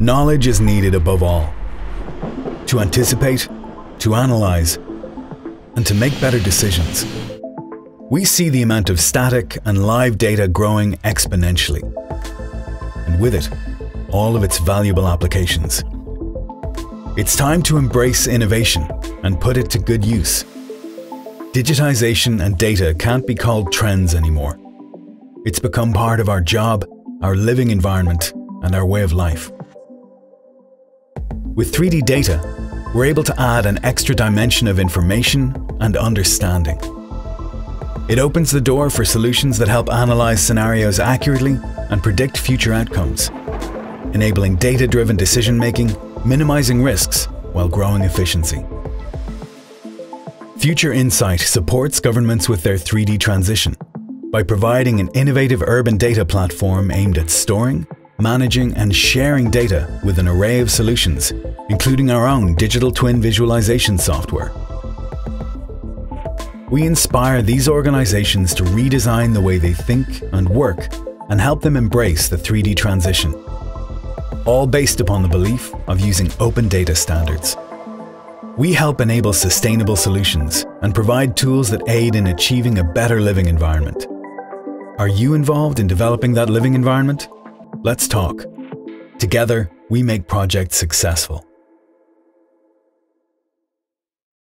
Knowledge is needed above all, to anticipate, to analyze, and to make better decisions. We see the amount of static and live data growing exponentially, and with it, all of its valuable applications. It's time to embrace innovation and put it to good use. Digitization and data can't be called trends anymore. It's become part of our job, our living environment, and our way of life. With 3D data, we're able to add an extra dimension of information and understanding. It opens the door for solutions that help analyze scenarios accurately and predict future outcomes, enabling data-driven decision-making, minimizing risks while growing efficiency. Future Insight supports governments with their 3D transition by providing an innovative urban data platform aimed at storing, managing and sharing data with an array of solutions, including our own digital twin visualization software. We inspire these organizations to redesign the way they think and work and help them embrace the 3D transition, all based upon the belief of using open data standards. We help enable sustainable solutions and provide tools that aid in achieving a better living environment. Are you involved in developing that living environment? Let's talk. Together, we make projects successful.